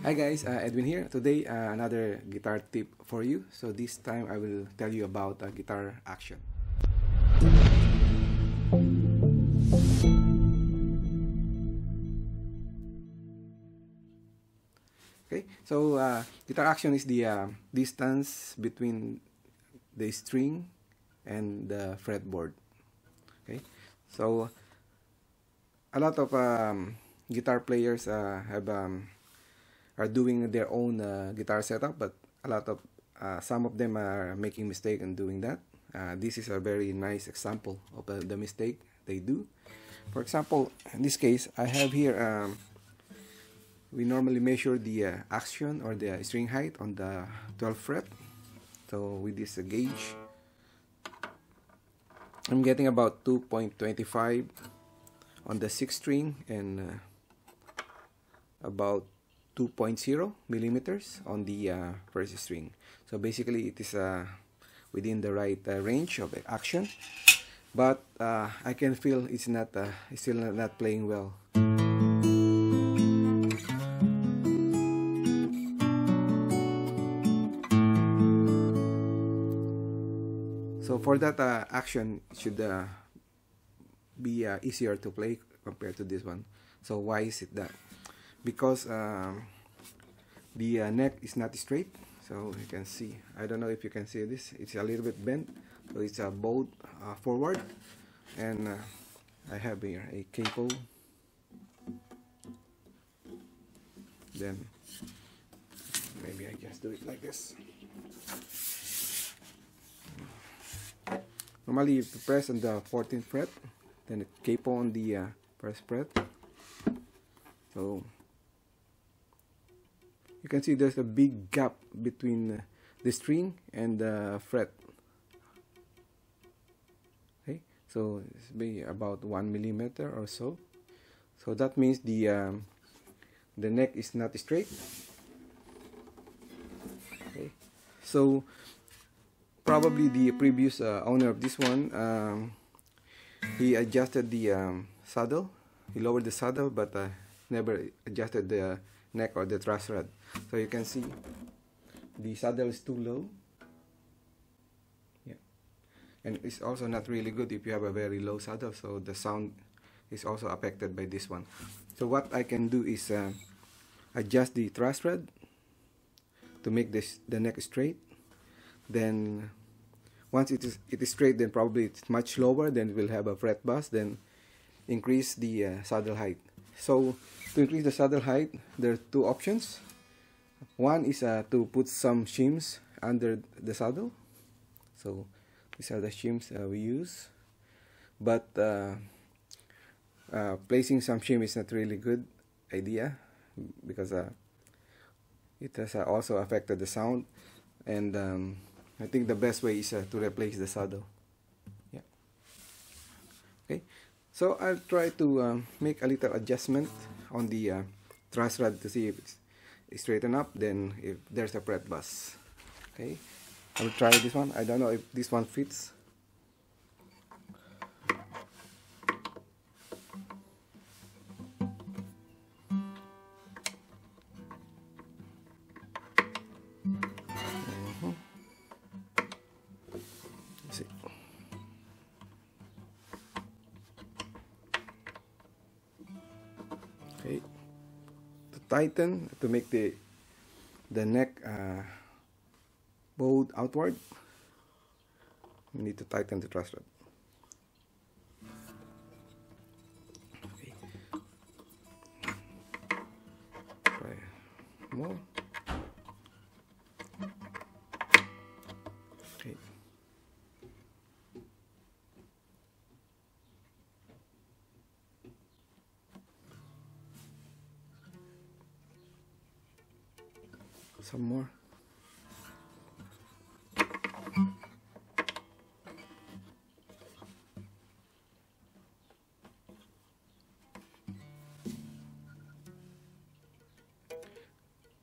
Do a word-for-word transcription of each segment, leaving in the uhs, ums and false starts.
Hi guys, uh, Edwin here. Today, uh, another guitar tip for you. So this time, I will tell you about a uh, guitar action. Okay, so uh, guitar action is the uh, distance between the string and the fretboard. Okay, so a lot of um, guitar players uh, have um, are doing their own uh, guitar setup, but a lot of uh, some of them are making mistake in doing that. Uh, this is a very nice example of uh, the mistake they do. For example, in this case, I have here um, we normally measure the uh, action or the string height on the twelfth fret. So with this uh, gauge, I'm getting about two point two five on the sixth string and uh, about two point zero millimeters on the uh, first string. So basically it is uh, within the right uh, range of action, but uh, I can feel it's not uh, it's still not playing well. So for that uh, action, it should uh, be uh, easier to play compared to this one. So why is it that? Because uh, the uh, neck is not straight, so you can see, I don't know if you can see this, it's a little bit bent, so it's a bowed uh, forward, and uh, I have here a capo, then maybe I just do it like this. Normally you press on the fourteenth fret, then the capo on the uh, first fret, so you can see there's a big gap between uh, the string and the uh, fret. Okay, so it's be about one millimeter or so. So that means the um, the neck is not straight. Okay, so probably the previous uh, owner of this one, um, he adjusted the um, saddle. He lowered the saddle, but uh, never adjusted the uh, neck or the truss rod. So you can see the saddle is too low. Yeah, and it's also not really good if you have a very low saddle, so the sound is also affected by this one. So what I can do is uh, adjust the truss rod to make this the neck straight. Then once it is it is straight, then probably it's much lower, then we'll have a fret bust, then increase the uh, saddle height. So to increase the saddle height, there are two options. One is uh, to put some shims under the saddle. So these are the shims uh, we use. But uh, uh, placing some shim is not really good idea, because uh, it has uh, also affected the sound. And um, I think the best way is uh, to replace the saddle. Yeah. Okay. So I'll try to um, make a little adjustment on the uh, truss rod to see if it's straightened up, then if there's a fret bust. Okay, I'll try this one. I don't know if this one fits. Mm-hmm. Let's see. Okay, to tighten, to make the the neck uh, bowed outward, we need to tighten the truss rod. Okay, try more. Okay. Some more.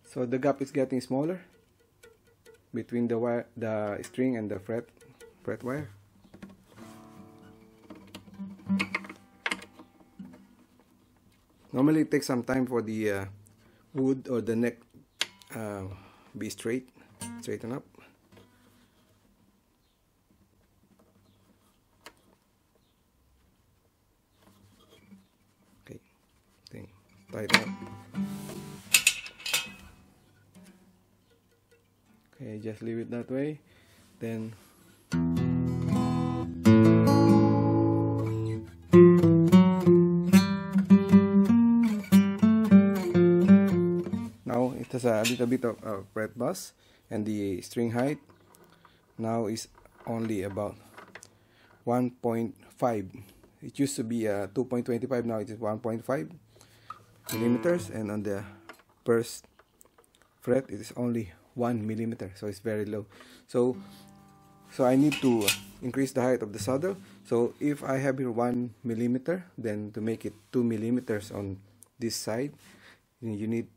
So the gap is getting smaller between the wire, the string and the fret fret wire. Normally it takes some time for the uh, wood or the neck uh, B straight, straighten up. Okay, then tighten up. Okay, just leave it that way. Then now it has a little bit of a fret buzz, and the string height now is only about one point five. It used to be uh, two point two five, now it is one point five millimeters, and on the first fret it is only one millimeter, so it's very low. So so I need to increase the height of the saddle. So if I have here one millimeter, then to make it two millimeters on this side, you need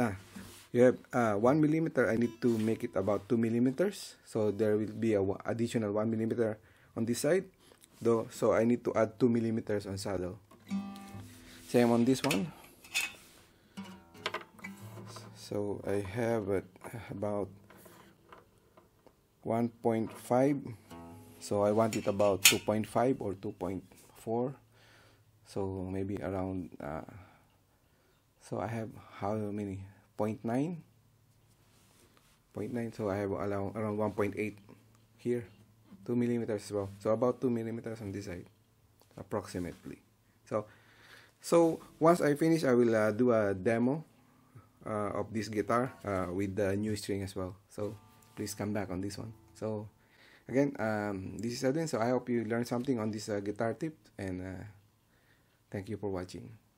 ah you have uh, one millimeter. I need to make it about two millimeters, so there will be a additional one millimeter on this side, though. So I need to add two millimeters on saddle. Same on this one. So I have at about one point five, so I want it about two point five or two point four, so maybe around uh, so I have how many, zero point nine, so I have around one point eight here, two millimeters as well, so about two millimeters on this side approximately. So so once I finish, I will uh, do a demo Uh, of this guitar uh, with the new string as well, so please come back on this one. So again, um, this is Edwin, so I hope you learned something on this uh, guitar tip, and uh, thank you for watching.